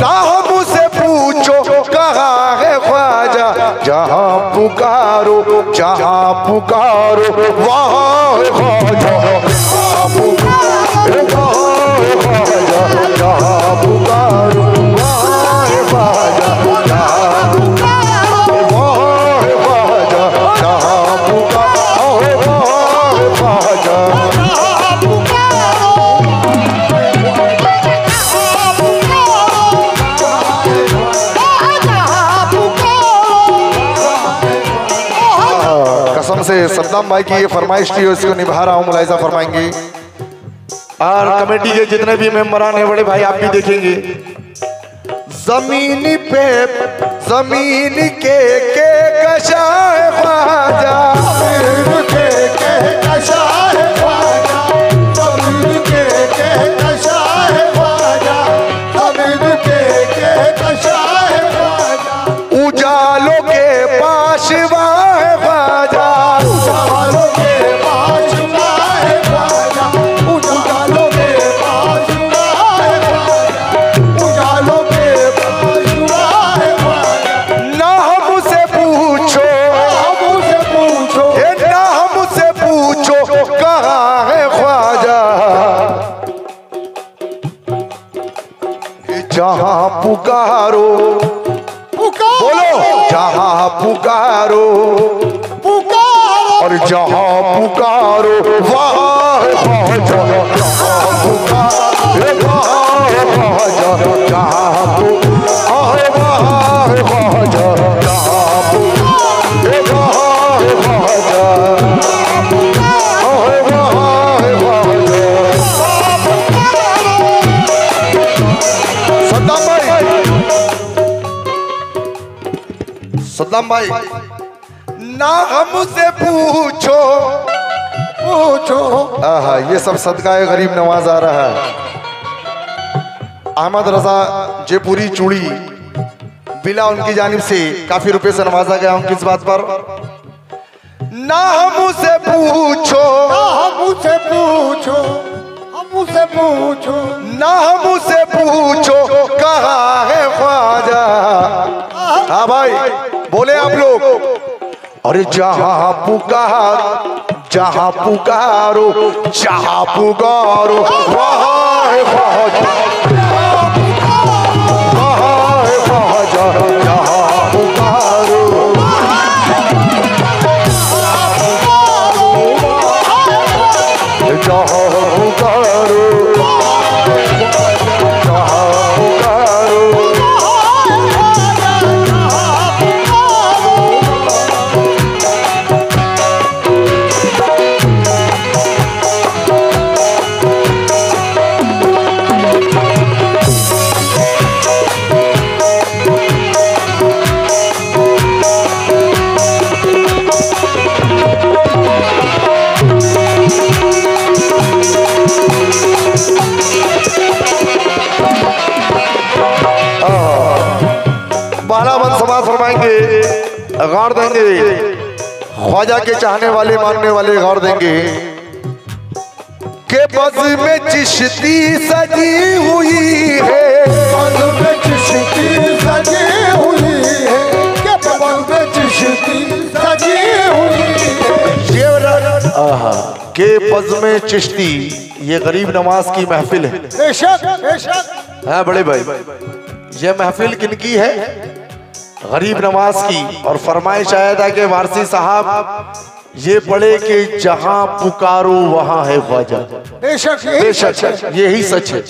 ना हम उसे पूछो कहाँ है ख्वाजा, जहाँ पुकारो वहाँ है ख्वाजा, जहाँ पुकारो वहाँ है ख्वाजा। सद्दाम भाई की ये फरमाइश थी, इसको निभा रहा हूँ, मुलाहिजा फरमाएंगे। और कमेटी के जितने भी मेंबरान हैं बड़े भाई, आप भी देखेंगे जमीन पे जमीन के कशा है ख्वाजा, के कशा है ख्वाजा, जमीन के कशा है ख्वाजा, जमीन के कशा है ख्वाजा, उजालों के पाशवा है ख्वाजा, जहाँ पुकारो पुकारो, बोलो जहाँ पुकारो पुकारो, और जहाँ पुकारो वहाँ पहुँचो, जहाँ पुकारो वहाँ पहुँचो, जहाँ पुकारो वहाँ पहुँचो, जहाँ पुकारो वहाँ पहुँचो। सद्दाम भाई ना हमसे पूछो पूछो, आहा ये सब सदकाए गरीब नवाज आ रहा है। अहमद रजा जयपुरी चूड़ी बिला उनकी जानिब से काफी रुपए से नवाजा गया उनकी इस बात पर। ना हमसे पूछो, ना हमसे पूछो, हमसे पूछो, ना हमसे पूछो कहाँ है ख्वाजा। हाँ भाई बोले आप लोग, अरे जहाँ पुकार जहाँ पुकारो, जहाँ पुकारो वहाँ है ख्वाजा, वहाँ है ख्वाजा, जहाँ पुकारो जहाँ गौर देंगे, ख्वाजा के चाहने वाले मानने वाले गौर देंगे के बस में चिश्ती सजी हुई है, बस में चिश्ती सजी हुई है, के बस में चिश्ती सजी हुई है, आहा के बस में चिश्ती। ये गरीब नवाज की महफिल है बेशक बेशक। हाँ बड़े भाई ये महफिल किनकी है? गरीब नवाज की। और फरमाइश आया था कि वारसी साहब ये पढ़े कि जहां पुकारो वहां है ख्वाजा, बेशक यही सच है।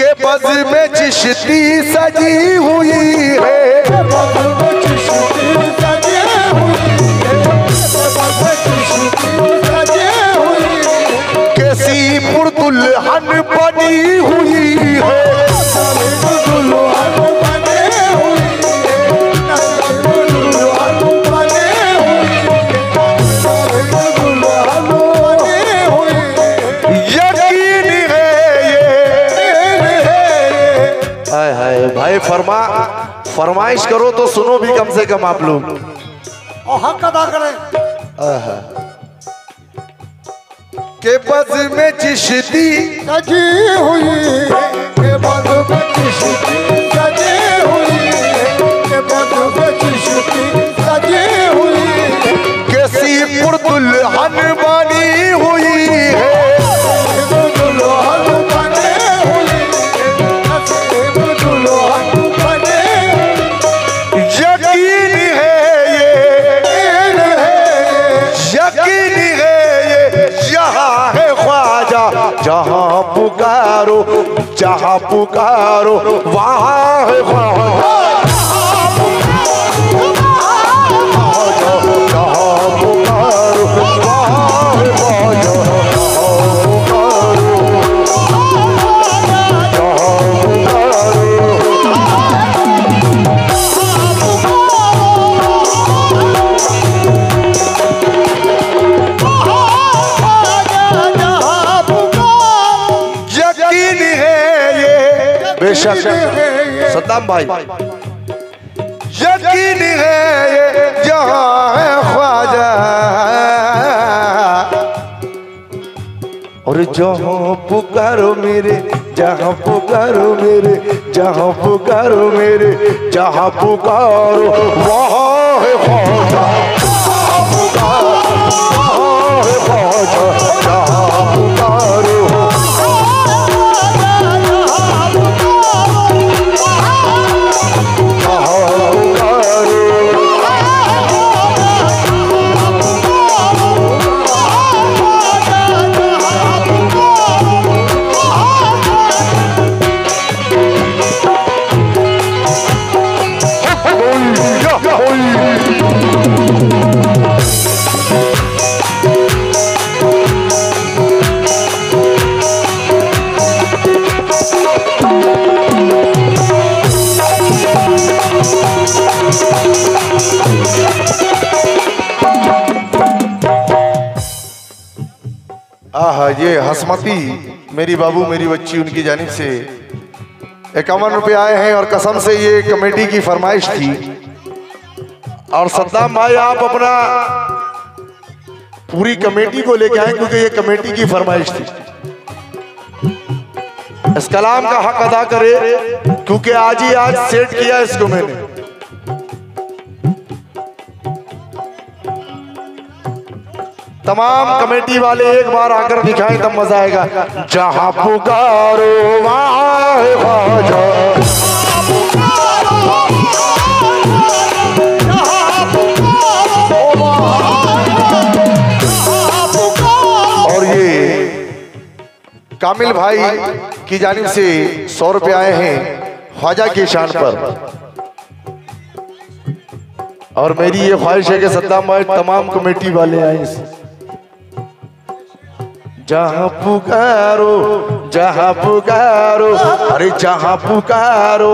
के बज में चिश्ती सजी हुई है, कैसी दुल्हन बनी हुई है, फरमाइश करो तो सुनो भी कम से कम आप लोग और हक अदा करें। के बस में चिश्ती सजी हुई है, के बस में जहाँ पुकारो जहाँ पुकारो वहाँ है ख्वाजा सद्दाम भाई यकीन है ये जहाँ है ख्वाजा और जहाँ पुकारो मेरे जहाँ पुकारो मेरे जहाँ पुकारो मेरे जहाँ पुकारो वहाँ है ख्वाजा जहाँ पुकारो वहाँ है ख्वाजा जहाँ पुकारो ये हसमती मेरी बाबू मेरी बच्ची उनकी जानिब से 51 रुपये आए हैं और कसम से ये कमेटी की फरमाइश थी। और सद्दाम भाई आप अपना पूरी कमेटी को लेके आए क्योंकि ये कमेटी की फरमाइश थी। इस कलाम का हक अदा करे क्योंकि आज ही आज सेट किया इसको मैंने। तमाम कमेटी वाले एक बार आकर दिखाएं तब मजा आएगा। जहाँ पुकारो वहाँ है ख्वाजा और ये कामिल भाई की जानिब से 100 रुपये आए हैं ख्वाजा की शान पर। और मेरी ये ख्वाहिश है कि सद्दाम भाई तमाम कमेटी वाले आए। जहाँ पुकारो अरे जहाँ पुकारो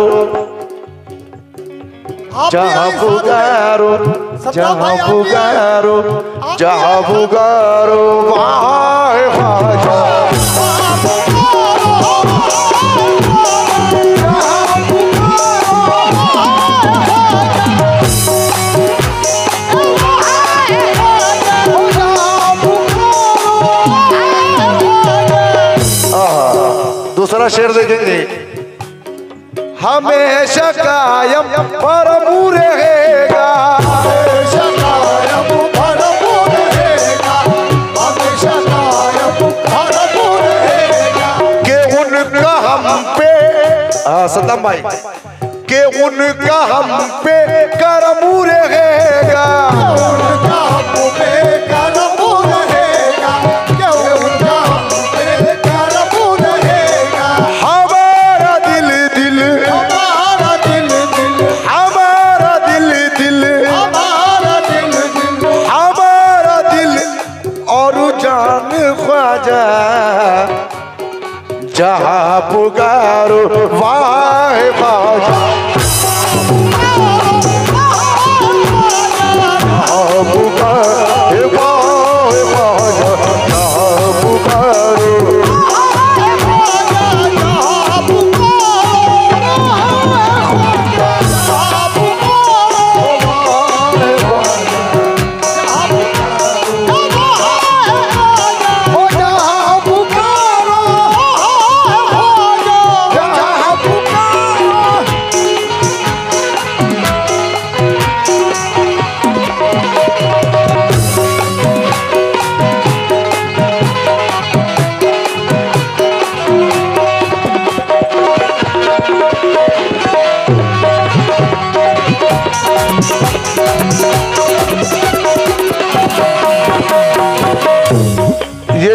वहाँ है शेर देखेंगे। हमेशा कायम पर रहेगा के उनका हम पे सद्दाम भाई के उनका हम पे करम रहेगा जहाँ पुकारो वहाँ है ख्वाजा जहाँ पुकारो वहाँ है ख्वाजा। ये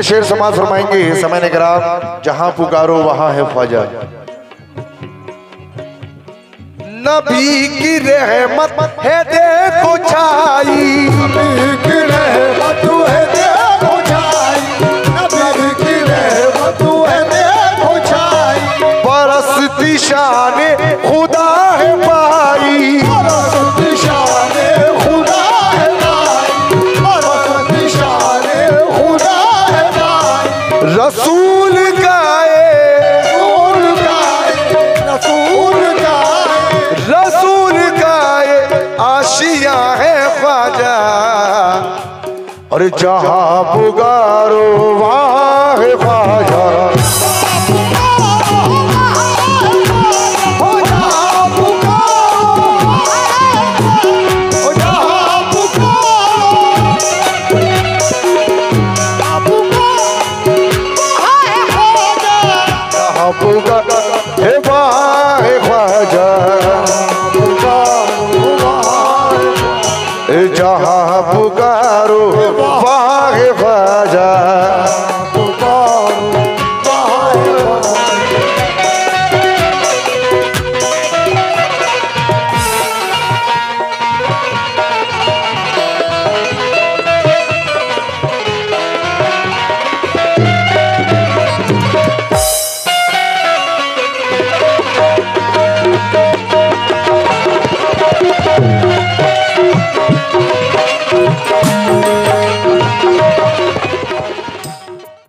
शेर समाज फरमाएंगे समय निगरान, जहां पुकारो वहां है ख्वाजा। नबी की रहमत है देखो छाई, नबी की रहमत है देखो छाई, नबी की रहमत है देखो छाई, बरसती शान खुदा है पाई, बरसती शान खुदा है पाई, बरसती शान खुदा है पाई। रसूल गाए और जहां पुकारो वहां